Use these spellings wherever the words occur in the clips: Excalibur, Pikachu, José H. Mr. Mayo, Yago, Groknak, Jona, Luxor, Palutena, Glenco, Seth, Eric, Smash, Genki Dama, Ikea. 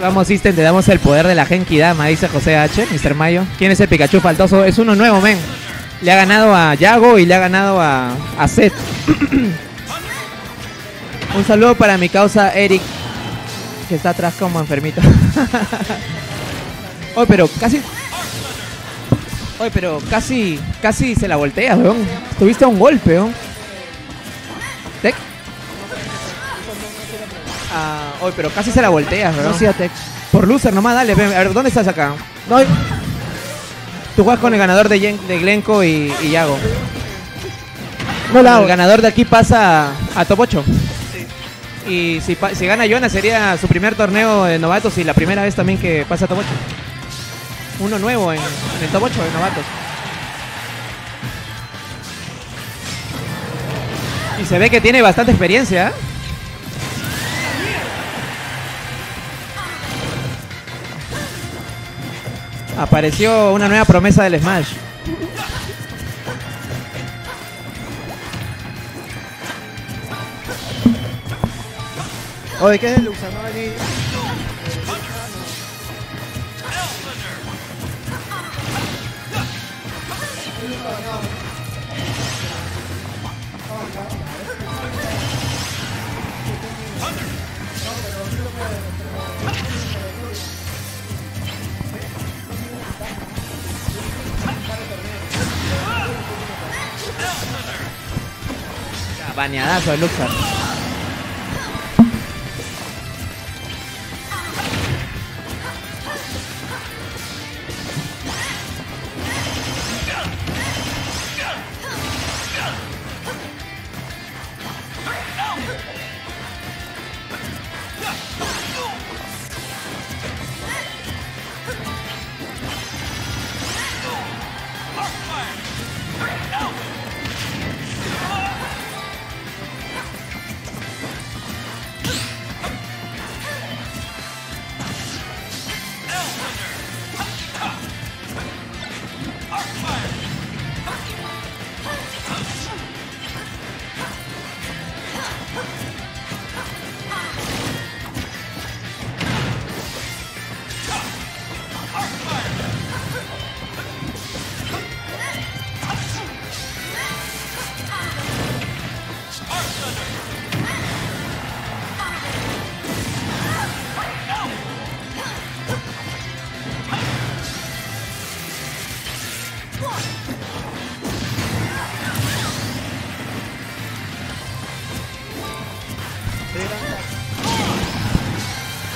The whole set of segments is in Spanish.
Vamos, System, te damos el poder de la Genki Dama, dice José H. Mr. Mayo. ¿Quién es el Pikachu faltoso? Es uno nuevo, men. Le ha ganado a Yago y le ha ganado a Seth. Un saludo para mi causa Eric, que está atrás como enfermito. Oye, pero casi... Oye, pero casi se la volteas, weón. Tuviste un golpe, weón. ¿Tech? Ah, oye, pero casi se la volteas, weón. No sea Tech. Por loser nomás, dale. Ven, a ver, ¿dónde estás acá? No. Tú juegas con el ganador de Glenco y Yago. No la hago. El ganador de aquí pasa a top 8. Sí. Y si gana Jona sería su primer torneo de novatos y la primera vez también que pasa a top 8. Uno nuevo en el top 8 de novatos. Y se ve que tiene bastante experiencia. Apareció una nueva promesa del Smash. Oye, ¿qué es el Luxor? Baneadazo de Luxor.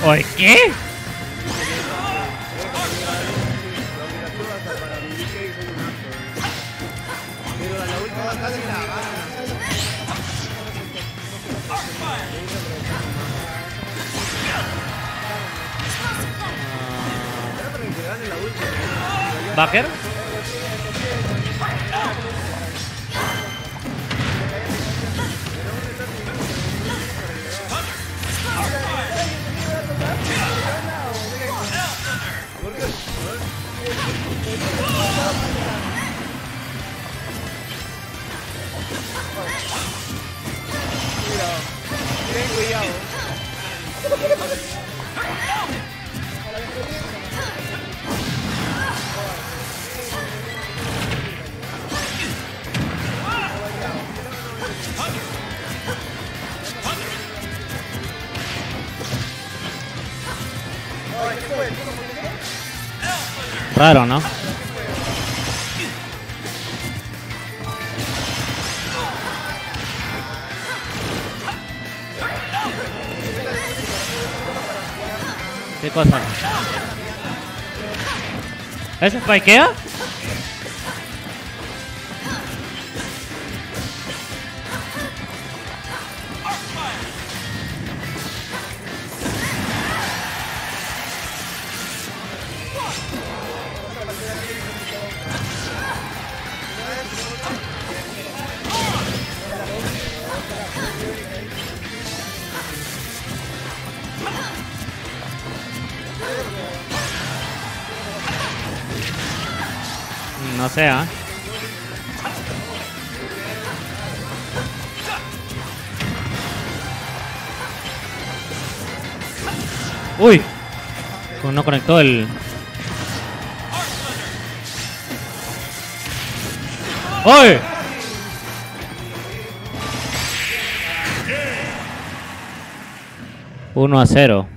¿Oye qué? ¿Bajer? Raro, ¿no? ¿Qué cosa? ¿Ese es Ikea? No sé, ¿eh? ¡Uy! no conectó el... ¡Oye! Uno a 0.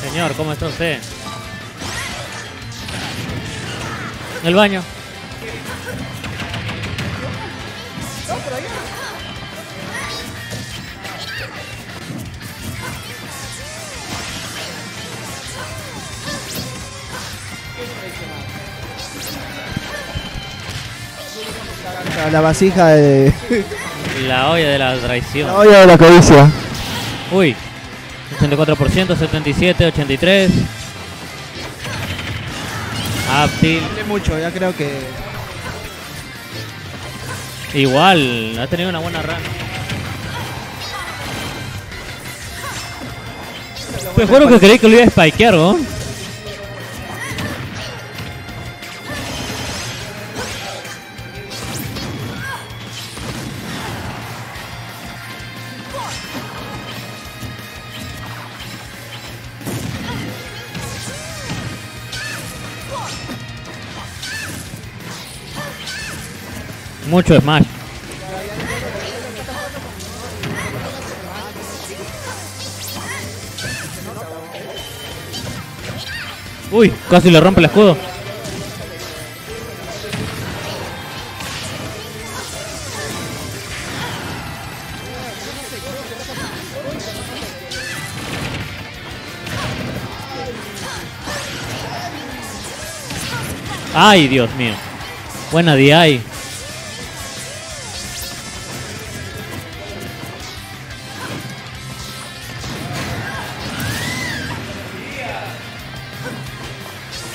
Señor, ¿cómo está usted? En el baño. La vasija de... La olla de la traición. La olla de la codicia. Uy. 84%, 77, 83. Aptil. Mucho, ya creo que... Igual, ha tenido una buena run. Te juro que creí que lo iba a spikear, ¿no? Mucho Smash. Uy, casi le rompe el escudo. Ay, Dios mío. Buena DI.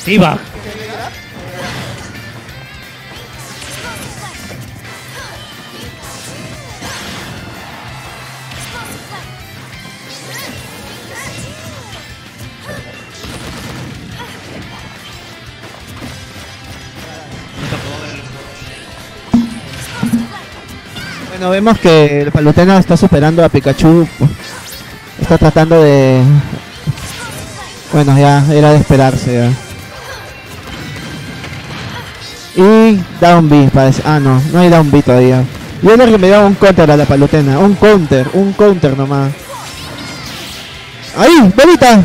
Iba. Bueno, vemos que el Palutena está superando a Pikachu. Está tratando de... Bueno, ya era de esperarse ya. Y down B parece. Ah, no, no hay down B todavía. Yo creo que me da un counter a la Palutena. Un counter nomás. ¡Ahí! ¡Bolita!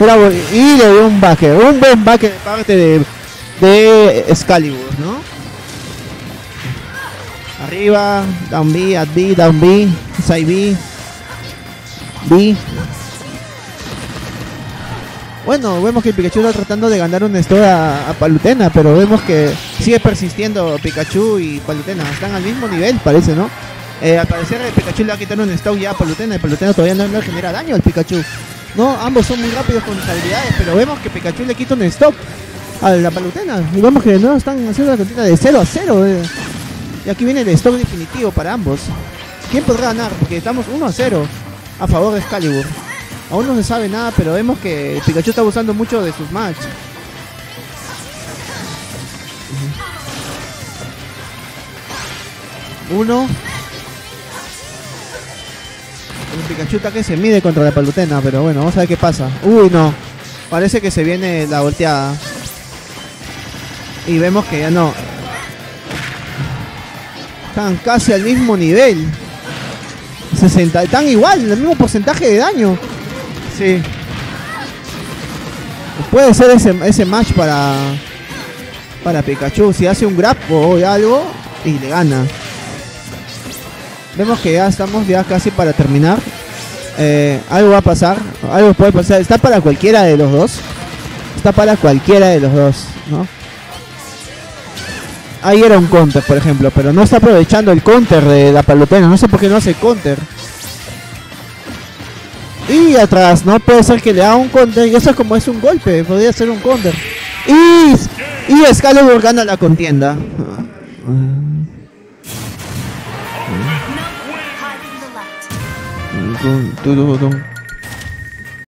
Bravo. Y le dio un backer. Un buen backer de parte de Excalibur, ¿no? Arriba, down B, at B, down B, side B. B. Bueno, vemos que Pikachu está tratando de ganar un store a Palutena, pero vemos que sigue persistiendo Pikachu y Palutena. Están al mismo nivel, parece, ¿no? Al parecer Pikachu le va a quitar un stock ya a Palutena, y Palutena todavía no le genera daño al Pikachu. No, ambos son muy rápidos con sus habilidades, pero vemos que Pikachu le quita un stock. a la Palutena. Y vamos que no están haciendo la cantidad de 0 a 0. Y aquí viene el stop definitivo para ambos. ¿Quién podrá ganar? Porque estamos 1 a 0 a favor de Excalibur. Aún no se sabe nada, pero vemos que Pikachu está abusando mucho de sus matches. Uno. El Pikachu que se mide contra la Palutena, pero bueno, vamos a ver qué pasa. Uy, no. Parece que se viene la volteada. Y vemos que ya no. Están casi al mismo nivel. 60, están igual, el mismo porcentaje de daño. Sí. Puede ser ese match para Pikachu. Si hace un grab o algo y le gana. Vemos que ya estamos ya casi para terminar. Algo va a pasar, algo puede pasar. Está para cualquiera de los dos. Está para cualquiera de los dos, ¿no? Ahí era un counter, por ejemplo, pero no está aprovechando el counter de la Palutena. No sé por qué no hace counter. Y atrás, no puede ser que le haga un counter. Y eso es como es un golpe, podría ser un counter. Y Excalibur gana la contienda. Dun, dun, dun, dun.